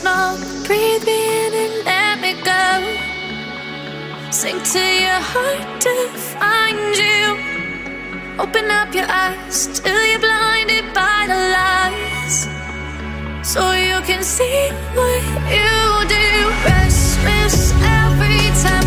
Smoke, breathe me in and let me go. Sink to your heart to find you. Open up your eyes till you're blinded by the lies, so you can see what you do. Restless every time.